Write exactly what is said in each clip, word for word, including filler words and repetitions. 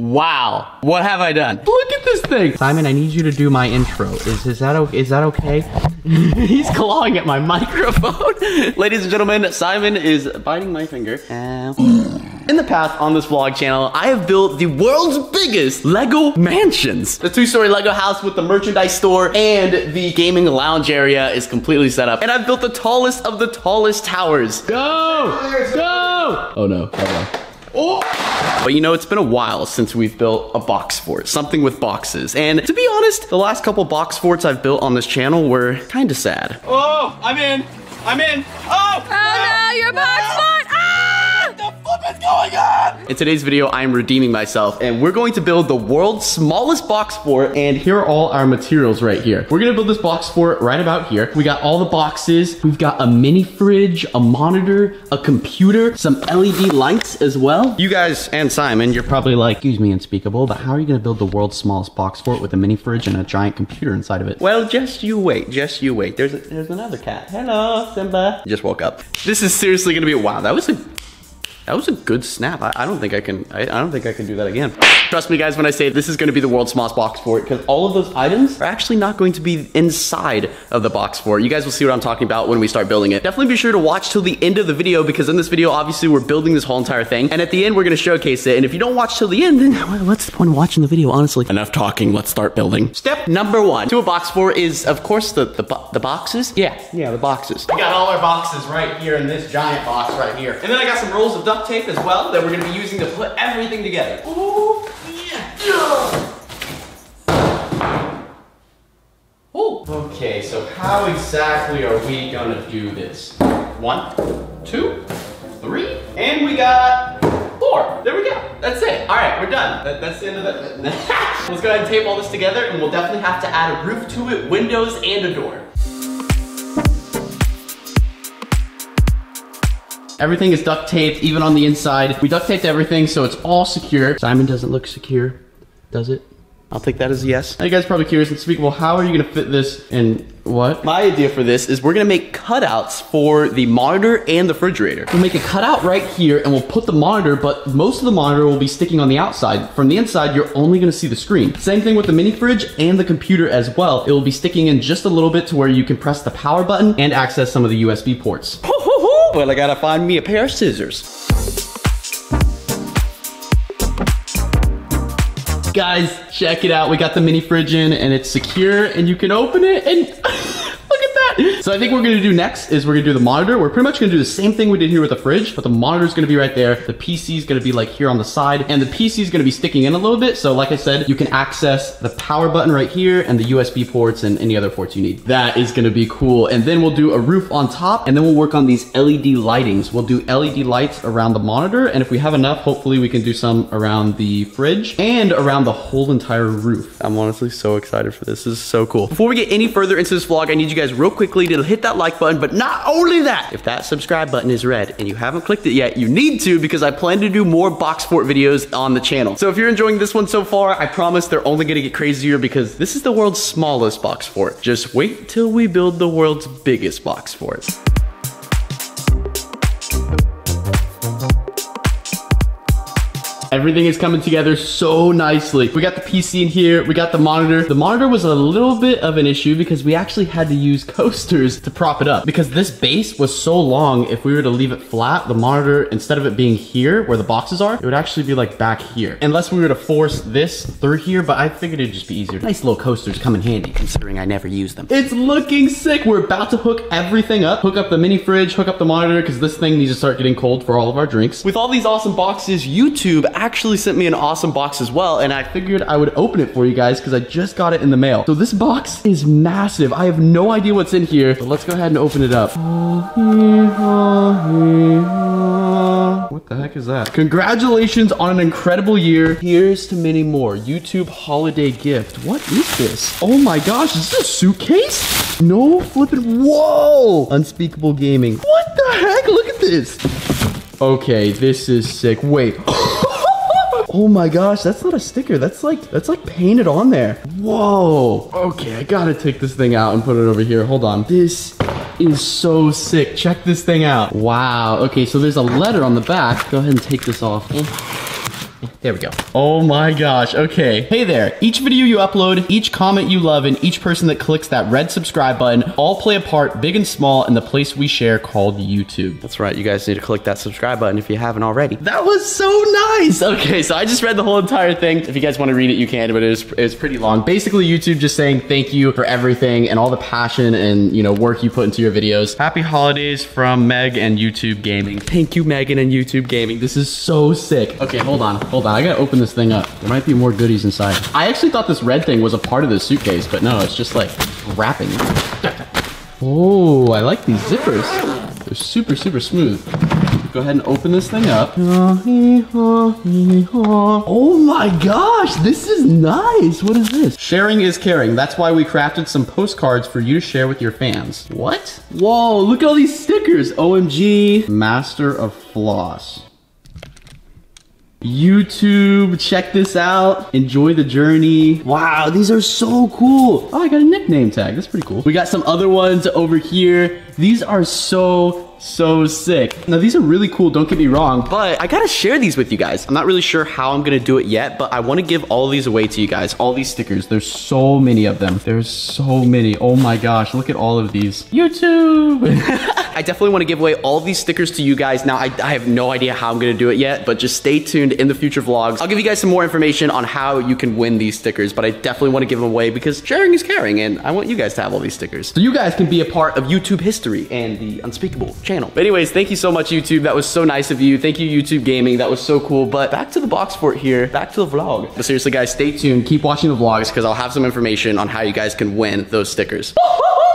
Wow, what have I done? Look at this thing. Simon, I need you to do my intro. Is, is, that, okay? is that okay? He's clawing at my microphone. Ladies and gentlemen, Simon is biting my finger. Uh, in the past, on this vlog channel, I have built the world's biggest Lego mansions. The two-story Lego house with the merchandise store and the gaming lounge area is completely set up. And I've built the tallest of the tallest towers. Go, go. Oh no, hold on. Oh. But you know, it's been a while since we've built a box fort, something with boxes. And to be honest, the last couple box forts I've built on this channel were kind of sad. Oh, I'm in, I'm in. Oh, oh no, no you're a box no. fort. Ah! What the flip is going on? In today's video, I'm redeeming myself and we're going to build the world's smallest box fort. And here are all our materials right here. We're gonna build this box fort right about here. We got all the boxes. We've got a mini fridge, a monitor, a computer, some L E D lights as well. You guys and Simon, you're probably like, excuse me, Unspeakable, but how are you gonna build the world's smallest box fort with a mini fridge and a giant computer inside of it? Well, just you wait, just you wait. There's, a, there's another cat. Hello, Simba. Just woke up. This is seriously gonna be, wow, that was a, That was a good snap. I, I don't think I can, I, I don't think I can do that again. Trust me guys when I say this is gonna be the world's smallest box fort because all of those items are actually not going to be inside of the box fort. You guys will see what I'm talking about when we start building it. Definitely be sure to watch till the end of the video because in this video, obviously we're building this whole entire thing. And at the end, we're gonna showcase it. And if you don't watch till the end, then well, what's the point of watching the video, honestly? Enough talking, let's start building. Step number one to a box fort is of course the, the, bo the boxes. Yeah, yeah, the boxes. We got all our boxes right here in this giant box right here. And then I got some rolls of duck tape as well that we're gonna be using to put everything together. Ooh, yeah. Yeah. Ooh. Okay, so how exactly are we gonna do this? One, two, three, and we got four. There we go. That's it. All right, we're done. That, that's the end of it. Let's go ahead and tape all this together, and we'll definitely have to add a roof to it, windows, and a door. Everything is duct taped, even on the inside. We duct taped everything, so it's all secure. Simon doesn't look secure, does it? I'll take that as a yes. Now you guys are probably curious, Unspeakable, how are you gonna fit this in what? My idea for this is we're gonna make cutouts for the monitor and the refrigerator. We'll make a cutout right here and we'll put the monitor, but most of the monitor will be sticking on the outside. From the inside, you're only gonna see the screen. Same thing with the mini fridge and the computer as well. It will be sticking in just a little bit to where you can press the power button and access some of the U S B ports. Well, I gotta find me a pair of scissors. Guys, check it out. We got the mini fridge in and it's secure and you can open it and look at that. So I think what we're gonna do next is we're gonna do the monitor. We're pretty much gonna do the same thing we did here with the fridge, but the monitor's gonna be right there. The P C's gonna be like here on the side and the P C's gonna be sticking in a little bit. So like I said, you can access the power button right here and the U S B ports and any other ports you need. That is gonna be cool. And then we'll do a roof on top and then we'll work on these L E D lightings. We'll do L E D lights around the monitor. And if we have enough, hopefully we can do some around the fridge and around the whole entire roof. I'm honestly so excited for this. This is so cool. Before we get any further into this vlog, I need you guys real quick quickly to hit that like button, but not only that, if that subscribe button is red and you haven't clicked it yet, you need to because I plan to do more box fort videos on the channel. So if you're enjoying this one so far, I promise they're only gonna get crazier because this is the world's smallest box fort. Just wait till we build the world's biggest box fort. Everything is coming together so nicely. We got the P C in here, we got the monitor. The monitor was a little bit of an issue because we actually had to use coasters to prop it up because this base was so long, if we were to leave it flat, the monitor, instead of it being here where the boxes are, it would actually be like back here. Unless we were to force this through here, but I figured it'd just be easier. Nice little coasters come in handy considering I never use them. It's looking sick. We're about to hook everything up, hook up the mini fridge, hook up the monitor because this thing needs to start getting cold for all of our drinks. With all these awesome boxes, YouTube actually sent me an awesome box as well, and I figured I would open it for you guys because I just got it in the mail. So this box is massive. I have no idea what's in here, but let's go ahead and open it up. What the heck is that? Congratulations on an incredible year. Here's to many more. YouTube holiday gift. What is this? Oh my gosh, is this a suitcase? No flipping, whoa! Unspeakable Gaming. What the heck? Look at this. Okay, this is sick. Wait. Oh my gosh, that's not a sticker. That's like that's like painted on there. Whoa. Okay, I gotta take this thing out and put it over here. Hold on. This is so sick. Check this thing out. Wow. Okay, so there's a letter on the back. Go ahead and take this off. There we go. Oh my gosh. Okay. Hey there. Each video you upload, each comment you love, and each person that clicks that red subscribe button all play a part, big and small, in the place we share called YouTube. That's right. You guys need to click that subscribe button if you haven't already. That was so nice. Okay. So I just read the whole entire thing. If you guys want to read it, you can, but it was, it was pretty long. Basically, YouTube just saying thank you for everything and all the passion and, you know, work you put into your videos. Happy holidays from Meg and YouTube Gaming. Thank you, Megan and YouTube Gaming. This is so sick. Okay. Hold on. Hold on, I gotta open this thing up. There might be more goodies inside. I actually thought this red thing was a part of the suitcase, but no, it's just like wrapping. Oh, I like these zippers. They're super, super smooth. Go ahead and open this thing up. Oh my gosh, this is nice. What is this? Sharing is caring. That's why we crafted some postcards for you to share with your fans. What? Whoa, look at all these stickers. O M G, Master of Floss. YouTube, check this out. Enjoy the journey. Wow, these are so cool. Oh, I got a nickname tag. That's pretty cool. We got some other ones over here. These are so so sick. Now these are really cool, don't get me wrong, but I gotta share these with you guys. I'm not really sure how I'm gonna do it yet, but I wanna give all these away to you guys. All these stickers, there's so many of them. There's so many, oh my gosh, look at all of these. YouTube! I definitely wanna give away all these stickers to you guys. Now, I, I have no idea how I'm gonna do it yet, but just stay tuned in the future vlogs. I'll give you guys some more information on how you can win these stickers, but I definitely wanna give them away because sharing is caring, and I want you guys to have all these stickers. So you guys can be a part of YouTube history and the Unspeakable channel. But anyways, thank you so much, YouTube. That was so nice of you. Thank you, YouTube Gaming. That was so cool. But back to the box fort here. Back to the vlog. But seriously, guys, stay tuned. Keep watching the vlogs because I'll have some information on how you guys can win those stickers.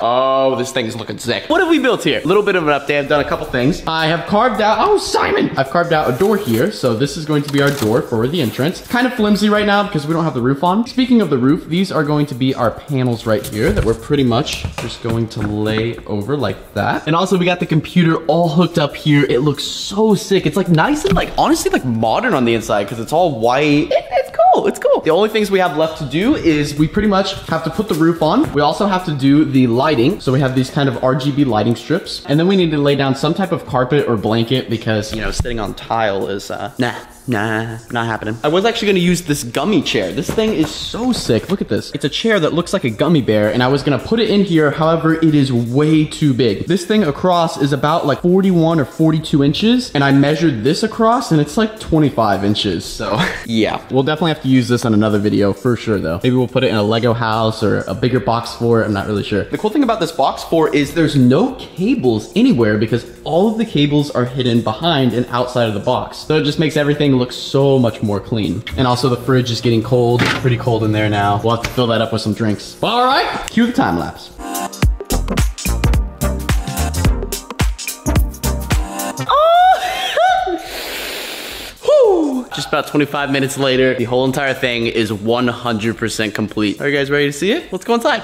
Oh, this thing's looking sick. What have we built here? A little bit of an update. I've done a couple things. I have carved out, oh, Simon! I've carved out a door here, so this is going to be our door for the entrance. Kind of flimsy right now because we don't have the roof on. Speaking of the roof, these are going to be our panels right here that we're pretty much just going to lay over like that. And also, we got the computer all hooked up here. It looks so sick. It's like nice and like, honestly, like modern on the inside because it's all white. It's cool, it's cool. The only things we have left to do is we pretty much have to put the roof on. We also have to do the light lighting. So we have these kind of R G B lighting strips. And then we need to lay down some type of carpet or blanket because, you know, sitting on tile is, uh, nah. Nah, not happening. I was actually gonna use this gummy chair. This thing is so sick. Look at this. It's a chair that looks like a gummy bear, and I was gonna put it in here. However, it is way too big. This thing across is about like forty-one or forty-two inches, and I measured this across, and it's like twenty-five inches. So yeah, we'll definitely have to use this on another video for sure, though. Maybe we'll put it in a Lego house or a bigger box fort. I'm not really sure. The cool thing about this box fort is there's no cables anywhere because all of the cables are hidden behind and outside of the box. So it just makes everything looks so much more clean. And also the fridge is getting cold. It's pretty cold in there now. We'll have to fill that up with some drinks. All right, cue the time lapse. Just about twenty-five minutes later, the whole entire thing is one hundred percent complete. Are you guys ready to see it? Let's go inside.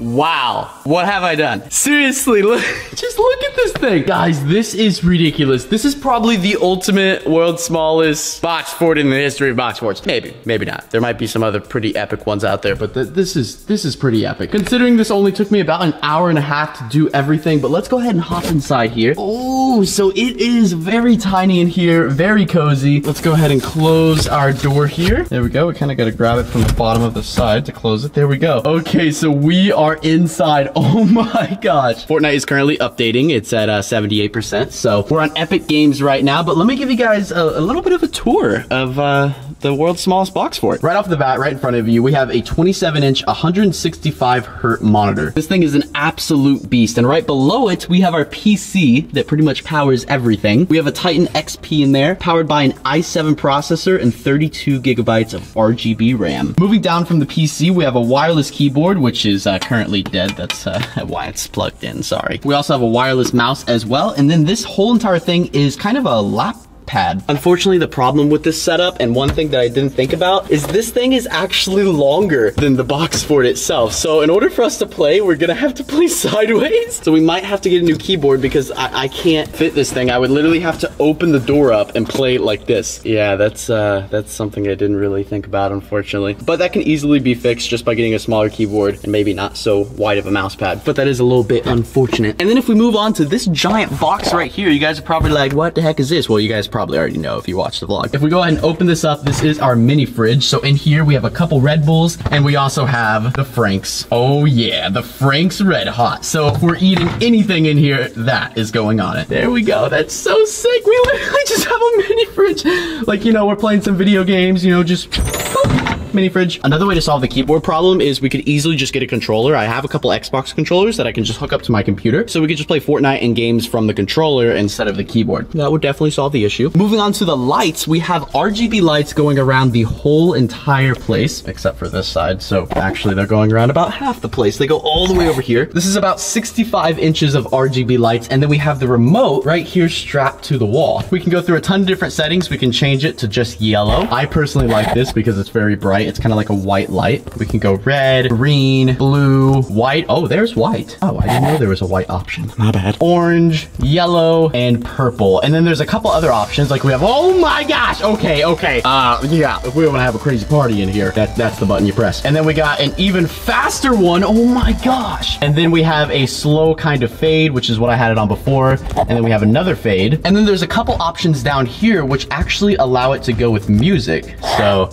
Wow, what have I done? Seriously, look, just look at this thing. Guys, this is ridiculous. This is probably the ultimate world's smallest box fort in the history of box forts. Maybe, maybe not. There might be some other pretty epic ones out there, but th this is this is pretty epic. Considering this only took me about an hour and a half to do everything, but let's go ahead and hop inside here. Oh, so it is very tiny in here, very cozy. Let's go ahead and close our door here. There we go, we kind of got to grab it from the bottom of the side to close it. There we go. Okay, so we are in inside. Oh my gosh. Fortnite is currently updating. It's at uh, seventy-eight percent. So we're on Epic Games right now, but let me give you guys a, a little bit of a tour of uh, the world's smallest box fort. Right off the bat, right in front of you, we have a twenty-seven inch, one hundred sixty-five hertz monitor. This thing is an absolute beast. And right below it, we have our P C that pretty much powers everything. We have a Titan X P in there, powered by an i seven processor and thirty-two gigabytes of R G B RAM. Moving down from the P C, we have a wireless keyboard, which is uh, currently dead. That's uh, why it's plugged in, sorry. We also have a wireless mouse as well. And then this whole entire thing is kind of a laptop pad. Unfortunately, the problem with this setup, and one thing that I didn't think about, is this thing is actually longer than the box board itself. So in order for us to play, we're gonna have to play sideways. So we might have to get a new keyboard because I, I can't fit this thing. I would literally have to open the door up and play like this. Yeah, that's uh, that's something I didn't really think about, unfortunately. But that can easily be fixed just by getting a smaller keyboard and maybe not so wide of a mouse pad. But that is a little bit unfortunate. And then if we move on to this giant box right here, you guys are probably like, what the heck is this? Well, you guys probably already know if you watch the vlog. If we go ahead and open this up, this is our mini fridge. So in here, we have a couple Red Bulls and we also have the Frank's. Oh yeah, the Frank's Red Hot. So if we're eating anything in here, that is going on it. There we go, that's so sick. We literally just have a mini fridge. Like, you know, we're playing some video games, you know, just boop, mini fridge. Another way to solve the keyboard problem is we could easily just get a controller. I have a couple Xbox controllers that I can just hook up to my computer. So we could just play Fortnite and games from the controller instead of the keyboard. That would definitely solve the issue. Moving on to the lights, we have R G B lights going around the whole entire place, except for this side. So actually they're going around about half the place. They go all the way over here. This is about sixty-five inches of R G B lights. And then we have the remote right here strapped to the wall. We can go through a ton of different settings. We can change it to just yellow. I personally like this because it's very bright. It's kind of like a white light. We can go red, green, blue, white. Oh, there's white. Oh, I didn't know there was a white option. My bad. Orange, yellow, and purple. And then there's a couple other options. Like we have, oh my gosh. Okay, okay. Uh, yeah, if we want to have a crazy party in here, that, that's the button you press. And then we got an even faster one. Oh my gosh. And then we have a slow kind of fade, which is what I had it on before. And then we have another fade. And then there's a couple options down here, which actually allow it to go with music. So,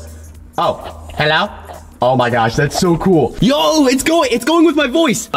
oh, hello? Oh my gosh, that's so cool. Yo, it's going, it's going with my voice.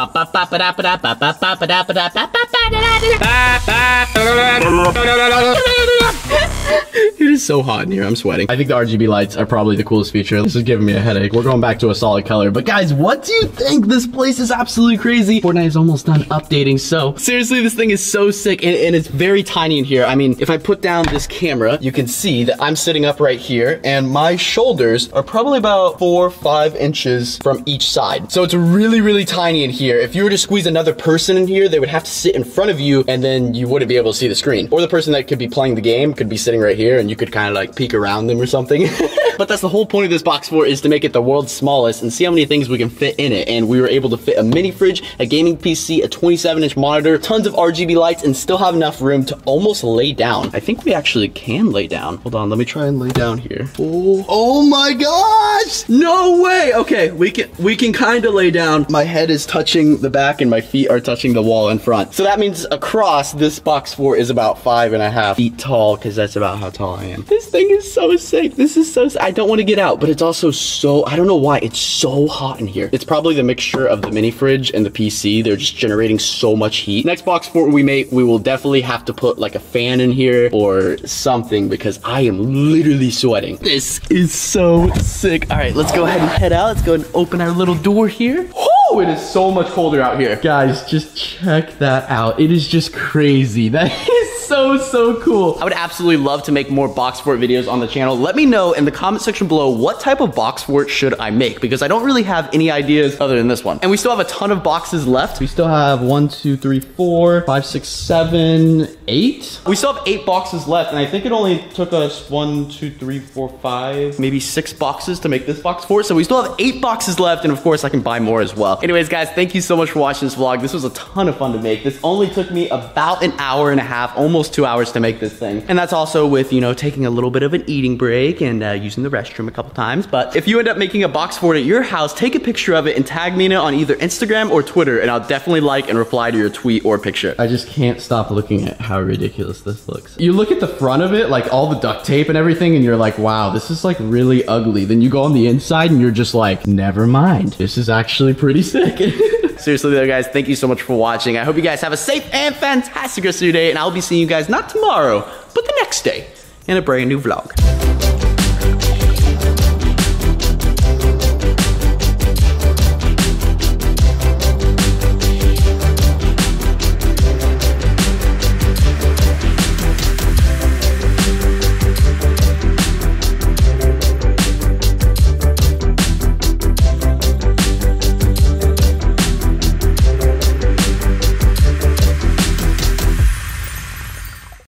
It is so hot in here, I'm sweating. I think the R G B lights are probably the coolest feature. This is giving me a headache. We're going back to a solid color. But guys, what do you think? This place is absolutely crazy. Fortnite is almost done updating, so seriously, this thing is so sick, and, and it's very tiny in here. I mean, if I put down this camera, you can see that I'm sitting up right here, and my shoulders are probably about four or five inches from each side. So it's really, really tiny in here. If you were to squeeze another person in here, they would have to sit in front of you, and then you wouldn't be able to see the screen. Or the person that could be playing the game could be sitting right here, and you could kind of like peek around them or something. But that's the whole point of this box for, is to make it the world's smallest and see how many things we can fit in it. And we were able to fit a mini fridge, a gaming P C, a twenty-seven inch monitor, tons of R G B lights, and still have enough room to almost lay down. I think we actually can lay down. Hold on, let me try and lay down here. Oh, oh my gosh! No way! Okay, we can we can kind of lay down. My head is touching the back and my feet are touching the wall in front. So that means across, this box for is about five and a half feet tall, because that's about how tall I am. This thing is so sick. This is so sick. I don't want to get out, but it's also so, I don't know why, it's so hot in here. It's probably the mixture of the mini fridge and the P C. They're just generating so much heat. Next box fort we make, we will definitely have to put like a fan in here or something, because I am literally sweating. This is so sick. All right, let's go ahead and head out. Let's go ahead and open our little door here. Oh, it is so much colder out here. Guys, just check that out. It is just crazy. That is so, so cool. I would absolutely love to make more box fort videos on the channel. Let me know in the comment section below what type of box fort should I make, because I don't really have any ideas other than this one. And we still have a ton of boxes left. We still have one, two, three, four, five, six, seven, eight. We still have eight boxes left, and I think it only took us one, two, three, four, five, maybe six boxes to make this box fort. So we still have eight boxes left, and of course I can buy more as well. Anyways, guys, thank you so much for watching this vlog. This was a ton of fun to make. This only took me about an hour and a half, almost two hours to make this thing. And that's also with, you know, taking a little bit of an eating break and uh, using the restroom a couple times. But if you end up making a box fort at your house, take a picture of it and tag me in it on either Instagram or Twitter, and I'll definitely like and reply to your tweet or picture. I just can't stop looking at how ridiculous this looks. You look at the front of it, like all the duct tape and everything, and you're like, wow, this is like really ugly. Then you go on the inside and you're just like, never mind. This is actually pretty sick. Seriously though, guys, thank you so much for watching. I hope you guys have a safe and fantastic rest of your day, and I'll be seeing you guys not tomorrow, but the next day in a brand new vlog.